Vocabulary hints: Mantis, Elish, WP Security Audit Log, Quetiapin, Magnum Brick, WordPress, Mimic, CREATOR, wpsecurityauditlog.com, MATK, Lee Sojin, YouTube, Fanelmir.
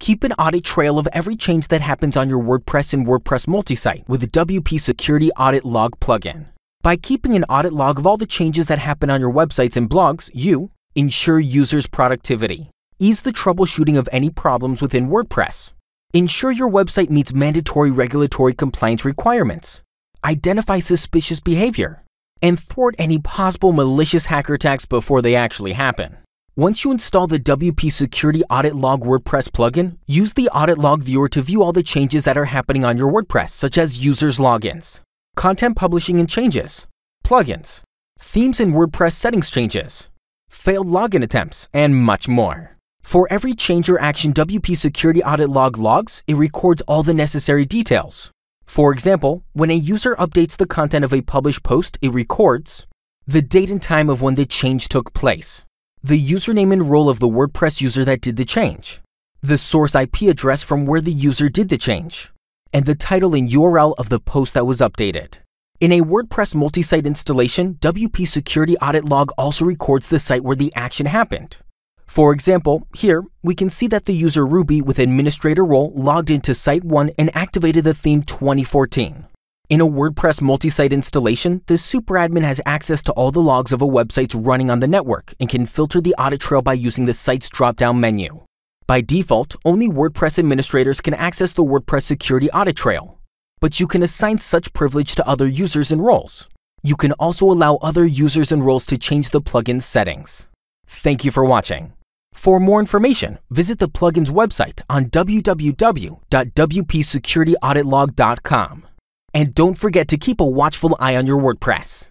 Keep an audit trail of every change that happens on your WordPress and WordPress multisite with the WP Security Audit Log plugin. By keeping an audit log of all the changes that happen on your websites and blogs, you ensure users' productivity, ease the troubleshooting of any problems within WordPress, ensure your website meets mandatory regulatory compliance requirements, identify suspicious behavior, and thwart any possible malicious hacker attacks before they actually happen. Once you install the WP Security Audit Log WordPress plugin, use the Audit Log Viewer to view all the changes that are happening on your WordPress, such as users' logins, content publishing and changes, plugins, themes and WordPress settings changes, failed login attempts, and much more. For every change or action WP Security Audit Log logs, it records all the necessary details. For example, when a user updates the content of a published post, it records the date and time of when the change took place, the username and role of the WordPress user that did the change, the source IP address from where the user did the change, and the title and URL of the post that was updated. In a WordPress multi-site installation, WP Security Audit Log also records the site where the action happened. For example, here, we can see that the user Ruby with administrator role logged into Site 1 and activated the theme 2014. In a WordPress multi-site installation, the superadmin has access to all the logs of a website's running on the network and can filter the audit trail by using the site's drop-down menu. By default, only WordPress administrators can access the WordPress security audit trail, but you can assign such privilege to other users and roles. You can also allow other users and roles to change the plugin's settings. Thank you for watching. For more information, visit the plugin's website on www.wpsecurityauditlog.com. And don't forget to keep a watchful eye on your WordPress.